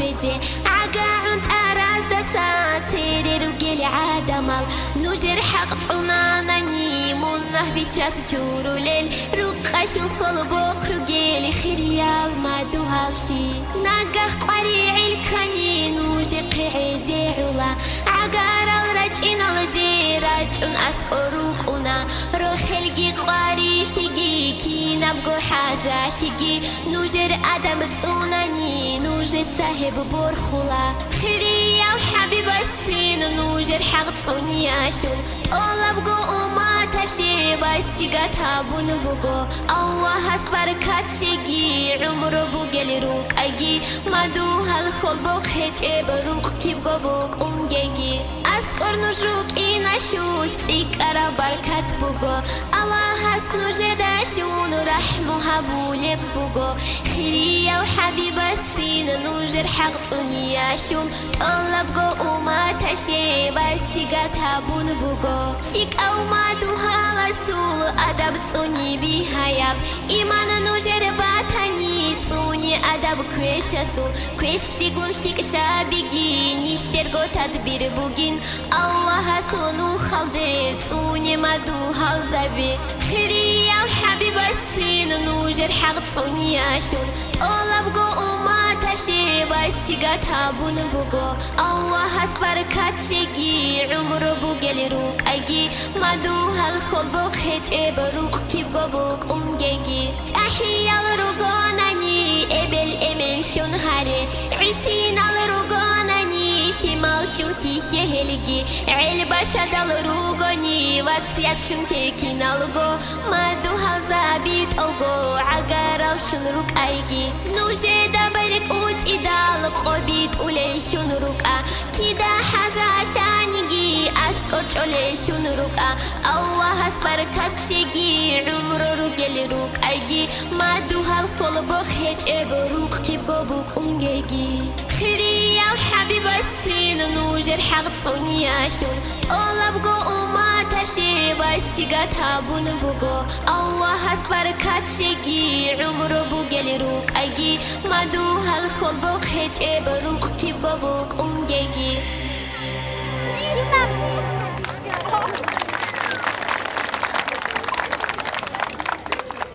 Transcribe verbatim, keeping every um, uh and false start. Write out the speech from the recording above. موجودي عقاعد أراز دساتي لرجل عدمال نجر حق طنانا نيمون نهبي جاس جورو ليل رقع شو خلقو خرجيلي خريال ما دوهالسي نجح قريع الكنين وجق عدي علا عقار الرجين الديرج أسق روقنا روحلقي قاري شقي كي نبقو حاجة شقي نجر أدم تصوناني نجر ساهب برخلا خريا وحبيب السين نجر حق تصوني أشون أولبقو أما تشي بسيقة تابون بقو الله أسبركات شقي عمرو بقل روق أجي مدوها الخلبوق هج إبروق كيبقو بوق أمجي أسكر نجروق إنا شوش تيكارا بركات بقو الله أسنجد أشون رحمها بولب بقو خيريا وحبيب السين نجر حق تصوني أشون أولبقو أما تشي بسيقة تابون بقو شيك أو ما دوها لسول أدب تصوني بيهايب إيمانا نجر باتاني تصوني أدب كويشاسو كويشيقون شيك شابيقي نشترقو تدبير بقين الله سونو خالدك سوني مدو هالزبي خيريا وحبيب السين نجر حق تصوني أشون أولبقو أما تشي بسيقة تابون بقو الله أسبركات شيقي عمرو بقل روق أجي مدو هالخلبوق هج إبروق كيبقو بوق أمجيجي جاحي الرقوناني إبل إمن شون هاري عسين الرقوناني شمال شوتي شهلجي علباشا دالرقوني واتسياسون تيكين الغو مادو هالزابيت ألغو عقارال شون روك أيجي نوجيدا بريك أوت إدالق قبيت أولي شون روكا كدا حاجة شانيجي أسكر جولي شون روكا الله أسبركات شيجي عمرو روكيل روك أجي ما دوها الخلبوخ هج إبروق كيبقو بوق أمجيجي خيريا وحبيب السين نوجر حق تصوني أشون أولبقو أما تشي بسيقة تابون بقو الله أسبركات شيجي عمرو بوقيل روك أجي ما دوها الخلبوخ هج إبروق كيبقو بوق أمجيجي.